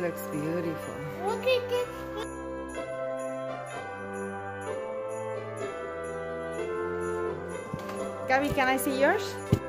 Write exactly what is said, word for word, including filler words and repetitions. Looks beautiful. Look at this. Gabby, can I see yours?